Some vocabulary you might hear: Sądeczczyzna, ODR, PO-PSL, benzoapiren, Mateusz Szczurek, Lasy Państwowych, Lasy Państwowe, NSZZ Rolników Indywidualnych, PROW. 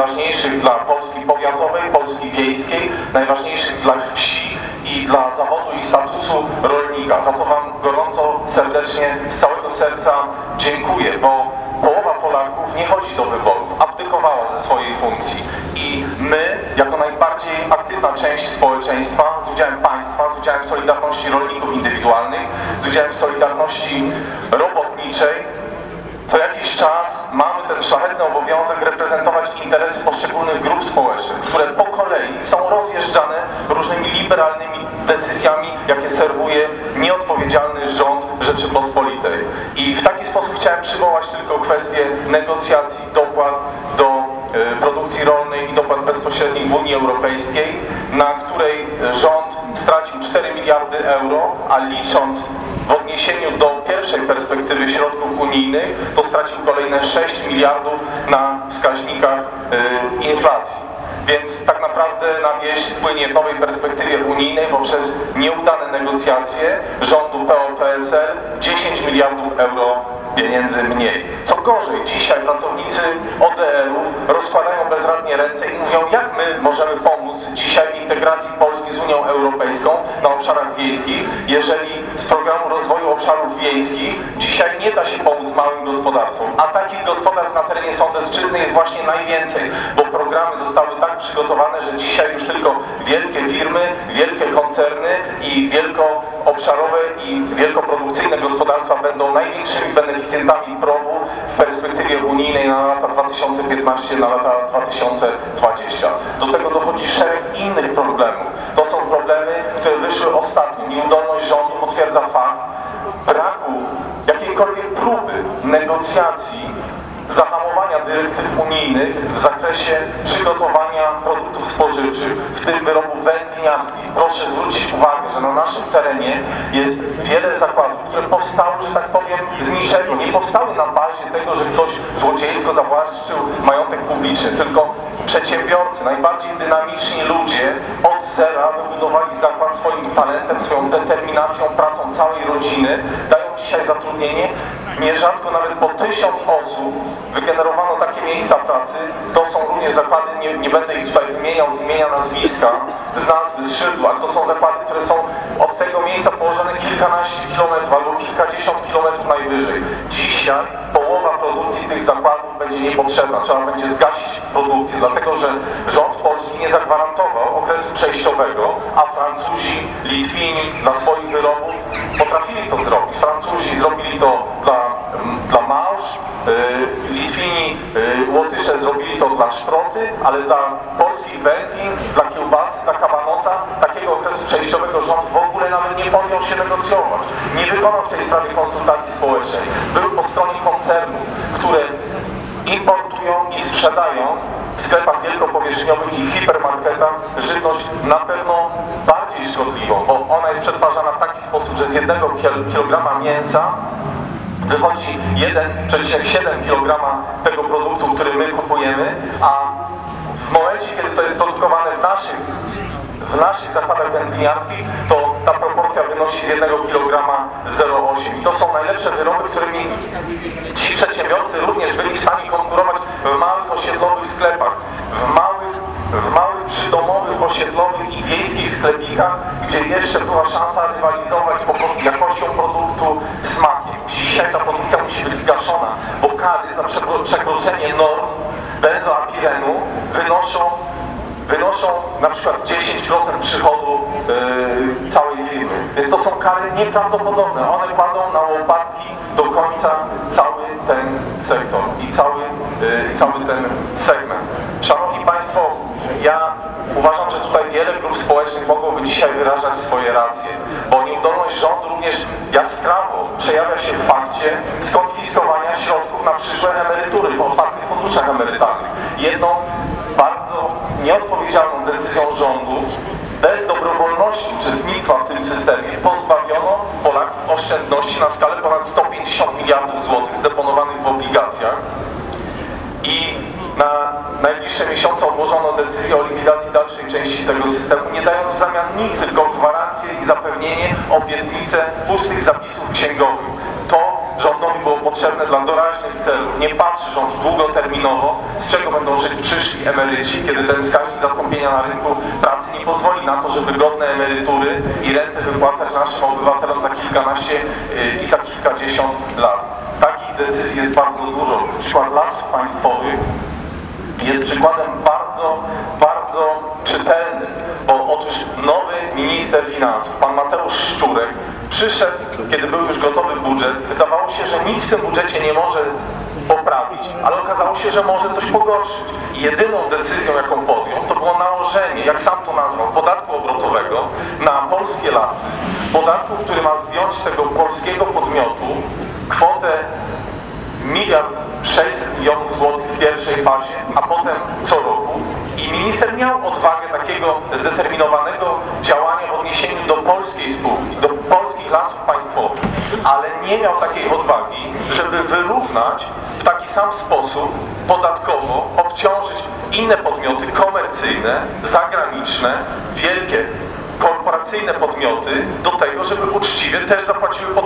Najważniejszych dla Polski powiatowej, Polski wiejskiej, najważniejszych dla wsi i dla zawodu i statusu rolnika. Za to Wam gorąco, serdecznie, z całego serca dziękuję, bo połowa Polaków nie chodzi do wyborów, abdykowała ze swojej funkcji. I my, jako najbardziej aktywna część społeczeństwa, z udziałem państwa, z udziałem solidarności rolników indywidualnych, z udziałem solidarności robotniczej, co jakiś czas mamy ten szlachetny obowiązek reprezentować interesy poszczególnych grup społecznych, które po kolei są rozjeżdżane różnymi liberalnymi decyzjami, jakie serwuje nieodpowiedzialny rząd Rzeczypospolitej. I w taki sposób chciałem przywołać tylko kwestię negocjacji dopłat do produkcji rolnej i dopłat bezpośrednich w Unii Europejskiej, na której rząd stracił 4 miliardy euro, a licząc w odniesieniu do pierwszej perspektywy środków unijnych, to stracił kolejne 6 miliardów na wskaźnikach inflacji. Więc tak naprawdę na wieś spłynie w nowej perspektywie unijnej poprzez nieudane negocjacje rządu PO-PSL 10 miliardów euro pieniędzy mniej. Co gorzej, dzisiaj pracownicy ODR-ów rozkładają bezradnie ręce i mówią, jak my możemy pomóc dzisiaj w integracji Polski z Unią Europejską na obszarach wiejskich, jeżeli z programu rozwoju obszarów wiejskich dzisiaj nie da się pomóc małym gospodarstwom. A takich gospodarstw na terenie Sądeczczyzny jest właśnie najwięcej, bo programy zostały tak przygotowane, że dzisiaj już tylko wielkie firmy, wielkie koncerny i wielkoobszarowe i wielkoprodukcyjne gospodarstwa będą największymi beneficjentami PROW-u w perspektywie unijnej na lata 2015, na lata 2020. Do tego dochodzi szereg innych problemów. To są problemy, które wyszły ostatnio. Nieudolność rządu potwierdza fakt braku jakiejkolwiek próby negocjacji, zahamowania dyrektyw unijnych w zakresie przygotowania produktów spożywczych, w tym wyrobów wędliniarskich. Proszę zwrócić uwagę, że na naszym terenie jest wiele zakładów, które powstały, że tak powiem, z niczego. Nie powstały na bazie tego, że ktoś złodziejsko zawłaszczył majątek publiczny, tylko przedsiębiorcy, najbardziej dynamiczni ludzie od zera wybudowali zakład swoim talentem, swoją determinacją, pracą całej rodziny, dają dzisiaj zatrudnienie. Nierzadko nawet po 1000 osób wygenerowano takie miejsca pracy. To są również zakłady, nie będę ich tutaj wymieniał z imienia, nazwiska, z nazwy, z szydła, ale to są zakłady, które są od tego miejsca położone kilkanaście kilometrów albo kilkadziesiąt kilometrów najwyżej. Dzisiaj połowa produkcji tych zakładów będzie niepotrzebna, trzeba będzie zgasić produkcję, dlatego że rząd polski nie zagwarantował okresu przejściowego, a Francuzi, Litwini dla swoich wyrobów potrafili to zrobić. Francuzi zrobili to dla małż, Litwini, Łotysze zrobili to dla szproty, ale dla polskich wędlin, dla kiełbasy, dla kabanosa takiego okresu przejściowego rząd w ogóle nawet nie podjął się negocjować. Nie wykonał w tej sprawie konsultacji społecznej. Był po stronie koncernów, które importują i sprzedają w sklepach wielkopowierzchniowych i w hipermarketach żywność na pewno bardziej szkodliwą, bo ona jest przetwarzana w taki sposób, że z 1 kilograma mięsa wychodzi 1,7 kg tego produktu, który my kupujemy, a w momencie, kiedy to jest produkowane w naszych zakładach wędliniarskich, to ta proporcja wynosi z 1 kg 0,8. I to są najlepsze wyroby, którymi ci przedsiębiorcy również byli w stanie konkurować w małych osiedlowych sklepach, w małych przydomowych, osiedlowych i wiejskich sklepikach, gdzie jeszcze była szansa rywalizować po prostu jakością produktu, smakiem. Dzisiaj ta produkcja musi być zgaszona, bo kary za przekroczenie norm benzoapirenu wynoszą na przykład 10% przychodu całej firmy. Więc to są kary nieprawdopodobne. One kładą na łopatki do końca cały ten sektor i cały ten segment. Szanowni Państwo, ja uważam, że tutaj wiele grup społecznych mogłoby dzisiaj wyrażać swoje racje, bo nieudolność rządu również jaskrawo przejawia się w fakcie skonfiskowania środków na przyszłe emerytury w otwartych funduszach emerytalnych. Jedną bardzo nieodpowiedzialną decyzją rządu bez dobrowolności uczestnictwa w tym systemie pozbawiono Polaków oszczędności na skalę ponad 150 miliardów złotych zdeponowanych w obligacjach i na najbliższe miesiące ogłoszono decyzję o likwidacji dalszej części tego systemu, nie dając w zamian nic, tylko gwarancję i zapewnienie, obietnicę pustych zapisów księgowych. To rządowi było potrzebne dla doraźnych celów. Nie patrzy rząd długoterminowo, z czego będą żyć przyszli emeryci, kiedy ten wskaźnik zastąpienia na rynku pracy nie pozwoli na to, żeby godne emerytury i renty wypłacać naszym obywatelom za kilkanaście i za kilkadziesiąt lat. Takich decyzji jest bardzo dużo. Przykład Lasy Państwowych jest przykładem bardzo czytelnym, bo otóż nowy minister finansów, pan Mateusz Szczurek, przyszedł, kiedy był już gotowy budżet. Wydawało się, że nic w tym budżecie nie może poprawić, ale okazało się, że może coś pogorszyć. I jedyną decyzją, jaką podjął, to było nałożenie, jak sam to nazwał, podatku obrotowego na polskie lasy. Podatku, który ma zdjąć z tego polskiego podmiotu kwotę 1,6 mld złotych w pierwszej fazie, a potem co roku. I minister miał odwagę takiego zdeterminowanego działania w odniesieniu do polskiej spółki, do polskich lasów państwowych, ale nie miał takiej odwagi, żeby wyrównać w taki sam sposób podatkowo, obciążyć inne podmioty komercyjne, zagraniczne, wielkie korporacyjne podmioty do tego, żeby uczciwie też zapłaciły podatki.